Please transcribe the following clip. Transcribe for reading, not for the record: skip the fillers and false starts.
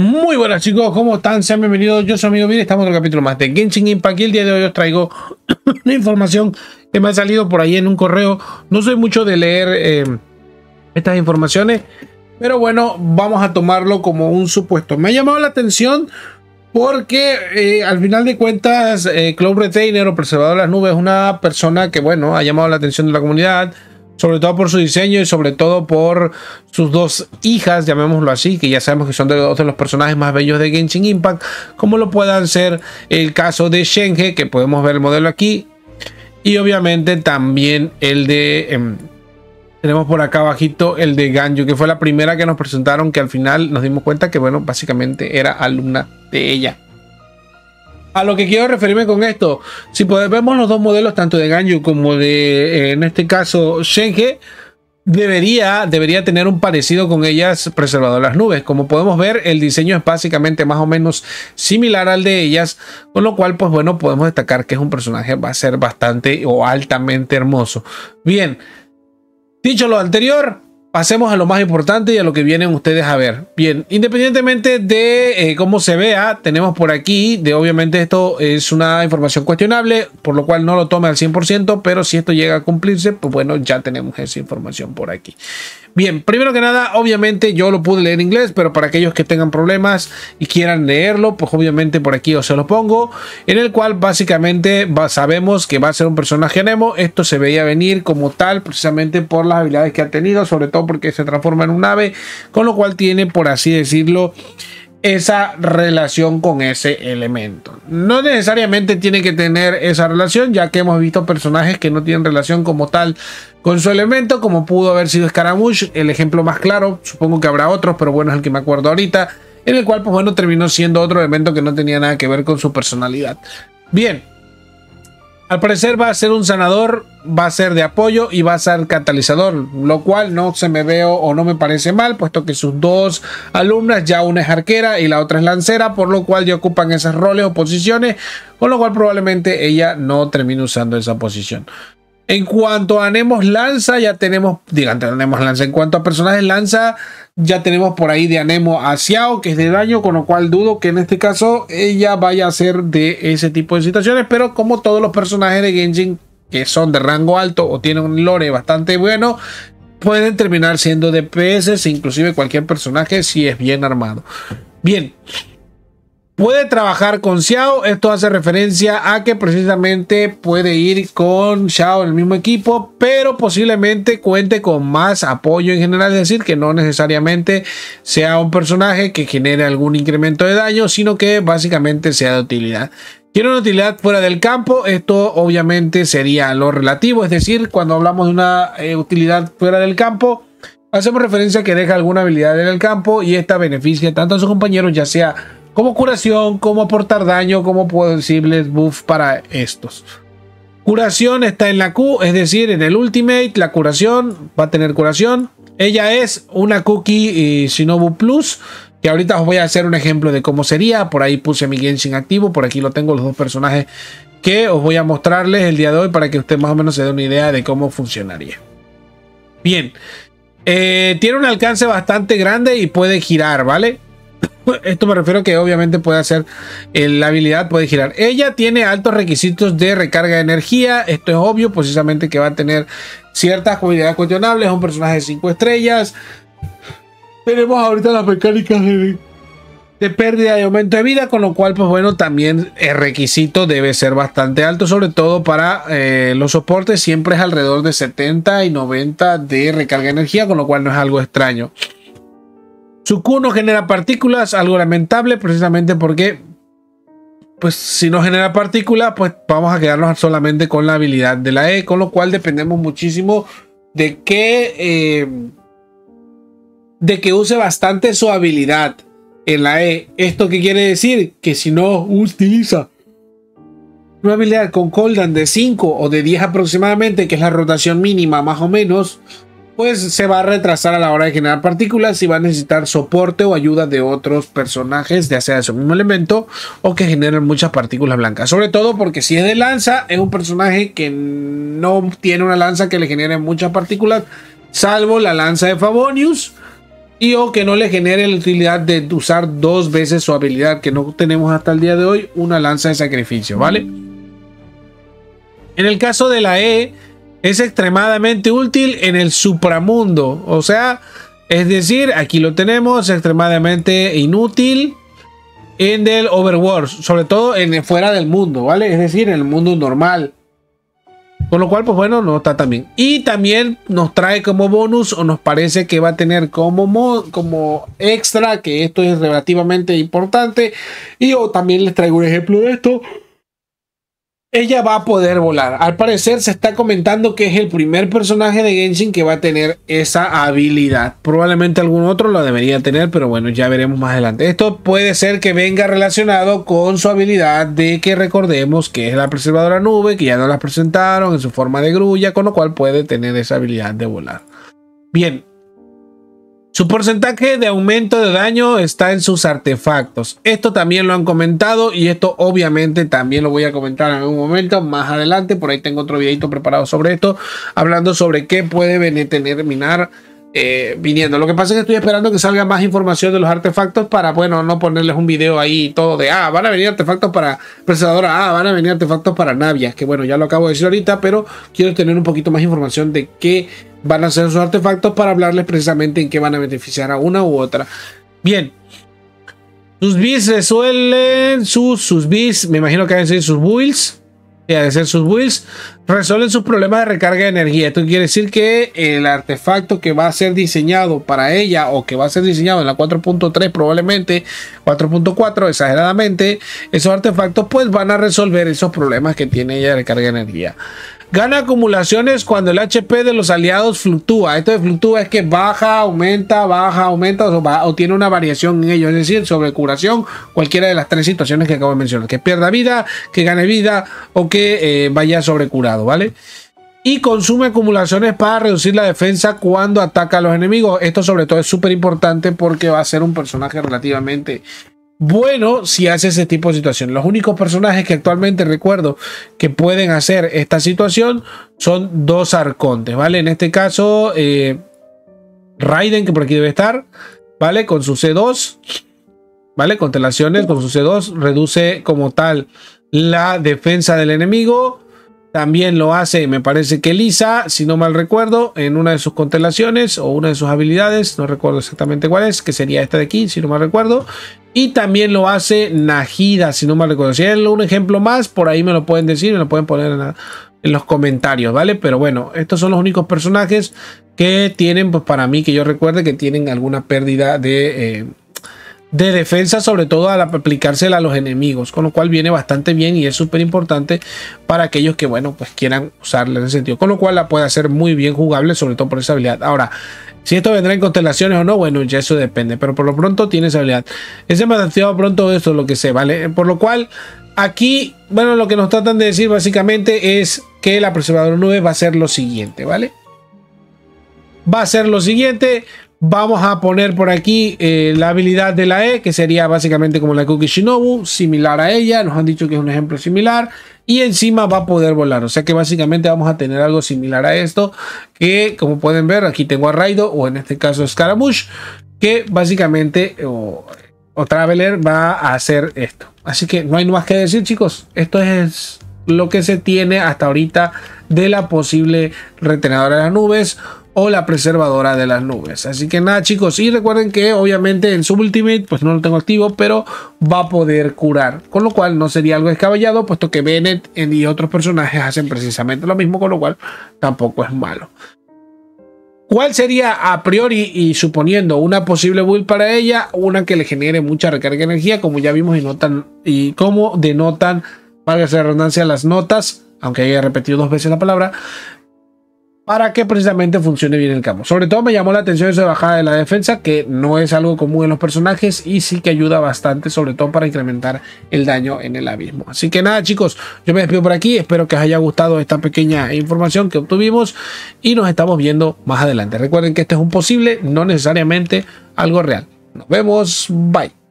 Muy buenas chicos, ¿cómo están? Sean bienvenidos, yo soy amigo Mire, estamos en otro capítulo más de Genshin Impact y el día de hoy os traigo una información que me ha salido por ahí en un correo. No soy mucho de leer estas informaciones, pero bueno, vamos a tomarlo como un supuesto. Me ha llamado la atención porque al final de cuentas Cloud Retainer o Preservador de las Nubes es una persona que, bueno, ha llamado la atención de la comunidad, sobre todo por su diseño y sobre todo por sus dos hijas, llamémoslo así, que ya sabemos que son dos de los personajes más bellos de Genshin Impact, como lo puedan ser el caso de Shenhe, que podemos ver el modelo aquí, y obviamente también el de... tenemos por acá abajito el de Ganyu, que fue la primera que nos presentaron, que al final nos dimos cuenta que, bueno, básicamente era alumna de ella. A lo que quiero referirme con esto, si vemos los dos modelos, tanto de Ganyu como de, en este caso, Shenhe, debería tener un parecido con ellas Preservador de las Nubes. Como podemos ver, el diseño es básicamente más o menos similar al de ellas, con lo cual, pues bueno, podemos destacar que es un personaje, va a ser bastante o altamente hermoso. Bien, dicho lo anterior, pasemos a lo más importante y a lo que vienen ustedes a ver. Bien, independientemente de cómo se vea, tenemos por aquí, obviamente esto es una información cuestionable, por lo cual no lo tome al 100%, pero si esto llega a cumplirse, pues bueno, ya tenemos esa información por aquí. Bien, primero que nada, obviamente yo lo pude leer en inglés, pero para aquellos que tengan problemas y quieran leerlo, pues obviamente por aquí os se lo pongo, en el cual básicamente sabemos que va a ser un personaje anemo. Esto se veía venir como tal, precisamente por las habilidades que ha tenido, sobre todo porque se transforma en un ave, con lo cual tiene, por así decirlo, esa relación con ese elemento. No necesariamente tiene que tener esa relación, ya que hemos visto personajes que no tienen relación como tal con su elemento, como pudo haber sido Scaramouche, el ejemplo más claro. Supongo que habrá otros, pero bueno, es el que me acuerdo ahorita, en el cual, pues bueno, terminó siendo otro elemento que no tenía nada que ver con su personalidad. Bien, al parecer va a ser un sanador, va a ser de apoyo y va a ser catalizador, lo cual no se me veo o no me parece mal, puesto que sus dos alumnas, ya una es arquera y la otra es lancera, por lo cual ya ocupan esos roles o posiciones, con lo cual probablemente ella no termine usando esa posición. En cuanto a Nemos Lanza, ya tenemos, en cuanto a personajes Lanza, ya tenemos por ahí de Anemo a Xiao, que es de daño, con lo cual dudo que en este caso ella vaya a ser de ese tipo de situaciones, pero como todos los personajes de Genshin que son de rango alto o tienen un lore bastante bueno, pueden terminar siendo DPS, inclusive cualquier personaje si es bien armado. Bien. Puede trabajar con Xiao, esto hace referencia a que precisamente puede ir con Xiao en el mismo equipo, pero posiblemente cuente con más apoyo en general, es decir, que no necesariamente sea un personaje que genere algún incremento de daño, sino que básicamente sea de utilidad. Tiene una utilidad fuera del campo, esto obviamente sería lo relativo, es decir, cuando hablamos de una utilidad fuera del campo, hacemos referencia a que deja alguna habilidad en el campo y esta beneficia tanto a sus compañeros, ya sea como curación, como aportar daño, como posibles buffs para estos. Curación está en la Q, es decir, en el Ultimate, la curación, va a tener curación. Ella es una Kukishinobu Plus, que ahorita os voy a hacer un ejemplo de cómo sería. Por ahí puse mi Genshin activo, por aquí lo tengo, los dos personajes que os voy a mostrarles el día de hoy para que usted más o menos se dé una idea de cómo funcionaría. Bien, tiene un alcance bastante grande y puede girar, ¿vale? Esto me refiero que obviamente puede hacer la habilidad, puede girar. Ella tiene altos requisitos de recarga de energía. Esto es obvio, precisamente que va a tener ciertas habilidades cuestionables. Es un personaje de 5 estrellas. Tenemos ahorita las mecánicas de pérdida y aumento de vida, con lo cual, pues bueno, también el requisito debe ser bastante alto, sobre todo para los soportes. Siempre es alrededor de 70 y 90 de recarga de energía, con lo cual no es algo extraño. Su Q no genera partículas, algo lamentable, precisamente porque, pues si no genera partículas, pues vamos a quedarnos solamente con la habilidad de la E, con lo cual dependemos muchísimo de que use bastante su habilidad en la E. ¿Esto qué quiere decir? Que si no utiliza una habilidad con cooldown de 5 o de 10 aproximadamente, que es la rotación mínima más o menos, pues se va a retrasar a la hora de generar partículas y va a necesitar soporte o ayuda de otros personajes, ya sea de su mismo elemento o que generen muchas partículas blancas. Sobre todo porque si es de lanza, es un personaje que no tiene una lanza que le genere muchas partículas, salvo la lanza de Favonius. y o que no le genere la utilidad de usar dos veces su habilidad, que no tenemos hasta el día de hoy, una lanza de sacrificio, ¿vale? En el caso de la E, es extremadamente útil en el supramundo, o sea, es decir, aquí lo tenemos, extremadamente inútil en el overworld, sobre todo en fuera del mundo, ¿vale? Es decir, en el mundo normal. Con lo cual, pues bueno, no está tan bien. Y también nos trae como bonus, o nos parece que va a tener como extra, que esto es relativamente importante. Y yo también les traigo un ejemplo de esto. Ella va a poder volar. Al parecer se está comentando que es el primer personaje de Genshin que va a tener esa habilidad. Probablemente algún otro lo debería tener, pero bueno, ya veremos más adelante. Esto puede ser que venga relacionado con su habilidad de que recordemos que es la Preservadora Nube, que ya nos la presentaron en su forma de grulla, con lo cual puede tener esa habilidad de volar. Bien. Su porcentaje de aumento de daño está en sus artefactos. Esto también lo han comentado y esto obviamente también lo voy a comentar en algún momento más adelante. Por ahí tengo otro videito preparado sobre esto, hablando sobre qué puede terminar viniendo. Lo que pasa es que estoy esperando que salga más información de los artefactos para, bueno, no ponerles un video ahí todo de, ah, van a venir artefactos para Preservadora, ah, van a venir artefactos para Navias, que bueno, ya lo acabo de decir ahorita, pero quiero tener un poquito más información de qué van a ser sus artefactos para hablarles precisamente en qué van a beneficiar a una u otra. Bien. Sus bis se suelen... Sus bis, me imagino que deben ser sus builds. Resuelven sus problemas de recarga de energía. Esto quiere decir que el artefacto que va a ser diseñado para ella, o que va a ser diseñado en la 4.3 probablemente, 4.4 exageradamente, esos artefactos pues van a resolver esos problemas que tiene ella de recarga de energía. Gana acumulaciones cuando el HP de los aliados fluctúa. Esto de fluctúa es que baja, aumenta o tiene una variación en ello. Es decir, sobre curación, cualquiera de las tres situaciones que acabo de mencionar. Que pierda vida, que gane vida o que vaya sobrecurado, ¿vale? Y consume acumulaciones para reducir la defensa cuando ataca a los enemigos. Esto sobre todo es súper importante porque va a ser un personaje relativamente... bueno, si hace ese tipo de situación. Los únicos personajes que actualmente recuerdo que pueden hacer esta situación son dos arcontes, ¿vale? En este caso, Raiden, que por aquí debe estar, ¿vale? Con su C2, ¿vale? Constelaciones, con su C2 reduce como tal la defensa del enemigo. También lo hace, me parece que Lisa, si no mal recuerdo, en una de sus constelaciones o una de sus habilidades, no recuerdo exactamente cuál es, que sería esta de aquí, si no mal recuerdo. Y también lo hace Nahida, si no mal recuerdo. Si hay un ejemplo más, por ahí me lo pueden decir, me lo pueden poner en los comentarios, ¿vale? Pero bueno, estos son los únicos personajes que tienen, pues para mí, que yo recuerde que tienen alguna pérdida de defensa, sobre todo al aplicársela a los enemigos, con lo cual viene bastante bien y es súper importante para aquellos que, bueno, pues quieran usarla en ese sentido, con lo cual la puede hacer muy bien jugable, sobre todo por esa habilidad. Ahora, si esto vendrá en constelaciones o no, bueno, ya eso depende, pero por lo pronto tiene esa habilidad. Ese demasiado pronto, esto es lo que sé, ¿vale? Por lo cual, aquí, bueno, lo que nos tratan de decir básicamente es que la Preservadora Nube va a ser lo siguiente, ¿vale? Vamos a poner por aquí la habilidad de la E, que sería básicamente como la Kukishinobu, similar a ella, nos han dicho que es un ejemplo similar, y encima va a poder volar, o sea que básicamente vamos a tener algo similar a esto, que como pueden ver, aquí tengo a Raiden, o en este caso Scaramouche, que básicamente, o Traveler, va a hacer esto. Así que no hay más que decir, chicos, esto es lo que se tiene hasta ahorita de la posible retenedora de las nubes, o la Preservadora de las Nubes. Así que nada, chicos, y recuerden que obviamente en su Ultimate pues no lo tengo activo, pero va a poder curar, con lo cual no sería algo descabellado, puesto que Bennett y otros personajes hacen precisamente lo mismo, con lo cual tampoco es malo. ¿Cuál sería a priori y suponiendo una posible build para ella? Una que le genere mucha recarga de energía, como ya vimos y como denotan, valga la redundancia, las notas, aunque haya repetido dos veces la palabra, para que precisamente funcione bien el campo. Sobre todo me llamó la atención esa bajada de la defensa, que no es algo común en los personajes y sí que ayuda bastante, sobre todo para incrementar el daño en el abismo. Así que nada, chicos, yo me despido por aquí, espero que os haya gustado esta pequeña información que obtuvimos y nos estamos viendo más adelante. Recuerden que este es un posible, no necesariamente algo real. Nos vemos, bye.